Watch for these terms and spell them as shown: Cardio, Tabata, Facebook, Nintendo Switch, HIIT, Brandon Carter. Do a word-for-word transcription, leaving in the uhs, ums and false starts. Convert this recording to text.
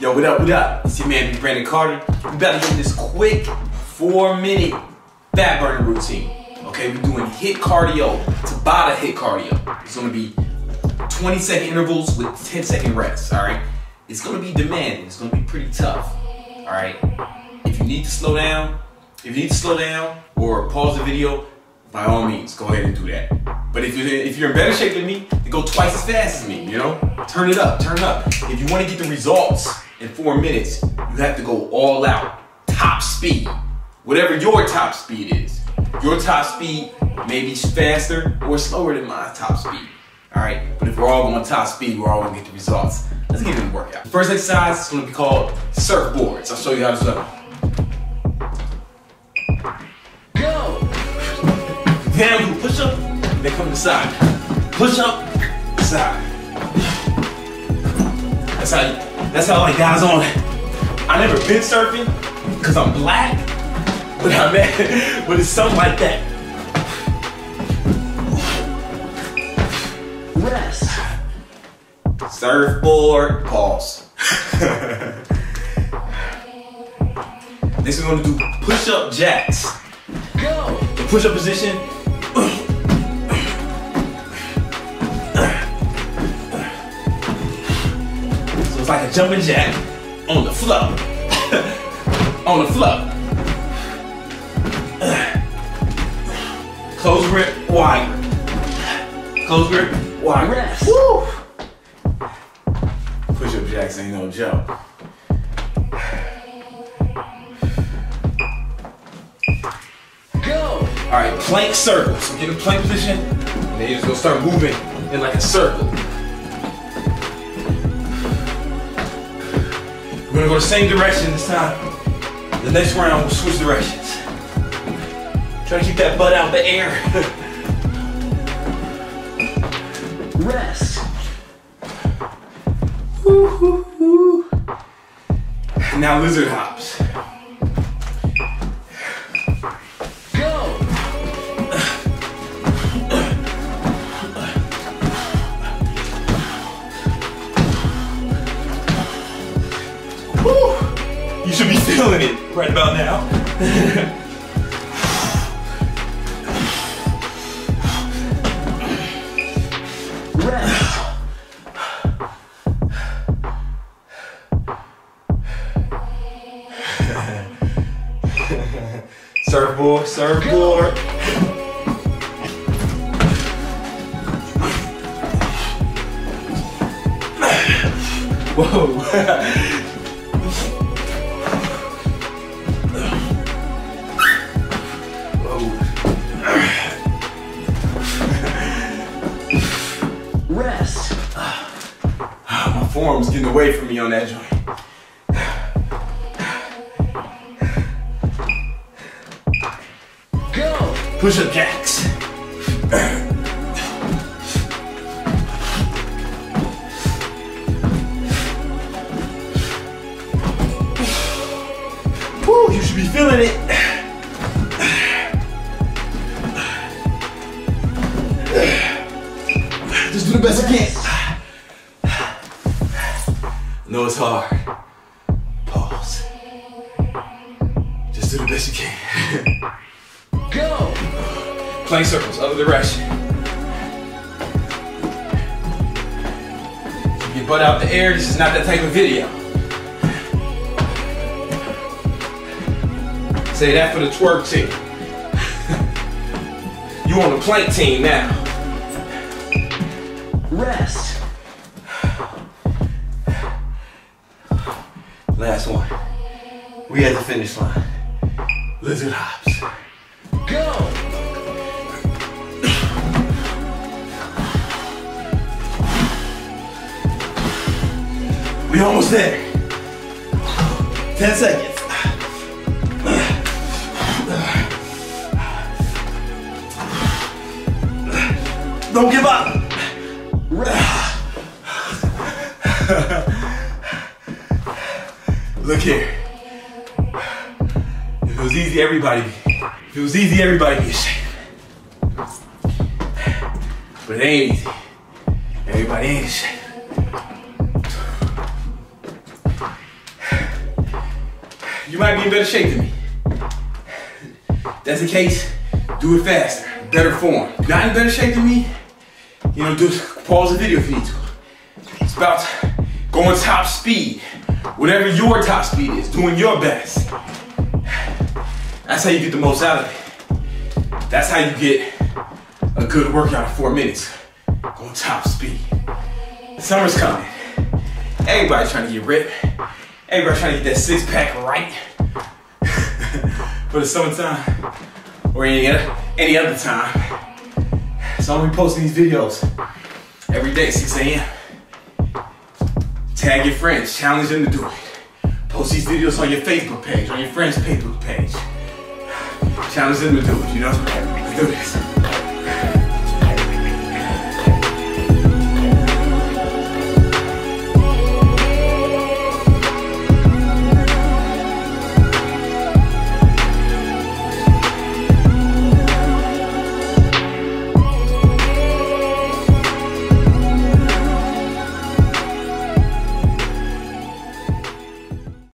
Yo, what up, what up? It's your man, Brandon Carter. We about to do this quick four-minute fat burning routine. Okay, we're doing HIIT cardio, Tabata HIIT cardio. It's gonna be twenty second intervals with ten second rests, all right? It's gonna be demanding, it's gonna be pretty tough, all right? If you need to slow down, if you need to slow down or pause the video, by all means, go ahead and do that. But if you're, if you're in better shape than me, then go twice as fast as me, you know? Turn it up, turn it up. If you wanna get the results in four minutes, you have to go all out, top speed. Whatever your top speed is. Your top speed may be faster or slower than my top speed, all right? But if we're all going top speed, we're all gonna get the results. Let's get into the workout. First exercise is gonna be called surfboards. I'll show you how to surf. Now you push up, then come to the side. Push up, side. That's how, that's how I got on. I never been surfing, because I'm black, but I'm at, but it's something like that. Rest. Surfboard, pause. Next we're gonna do push-up jacks. Go. The push-up position. So it's like a jumping jack on the floor. On the floor. Close grip, wide grip. Close grip, wide grip. Woo! Push-up jacks ain't no joke. Go! Alright, plank circles. So get in plank position, and then you just gonna start moving in like a circle. We're gonna go the same direction this time. The next round, we'll switch directions. Try to keep that butt out the air. Rest. Woo, woo, woo. Now lizard hops. Go. Woo. You should be feeling it right about now. Surfboard, surfboard. Whoa. Whoa. Rest. My form's getting away from me on that joint. Push-up jacks. Woo, you should be feeling it. Just do the best you can. I know it's hard. Pause. Just do the best you can. Go! Plank circles, other direction. Keep your butt out the air, this is not that type of video. Say that for the twerk team. You on the plank team now. Rest. Last one. We at the finish line. Lizard hops. Go! We almost there. Ten seconds. Don't give up. Look here. If it was easy, everybody. If it was easy, everybody be ashamed. But it ain't easy. Everybody ain't ashamed. you might be in better shape than me. That's the case, do it faster, better form. Not in better shape than me, you know, do pause the video if you need to. It's about going top speed. Whatever your top speed is, doing your best. That's how you get the most out of it. That's how you get a good workout in four minutes. Going top speed. Summer's coming. Everybody's trying to get ripped. Everybody's trying to get that six pack right. For the summertime or any other, any other time. So I'm gonna be posting these videos every day, six A M Tag your friends, challenge them to do it. Post these videos on your Facebook page, on your friends' Facebook page. Challenge them to do it, you know? Let's do this.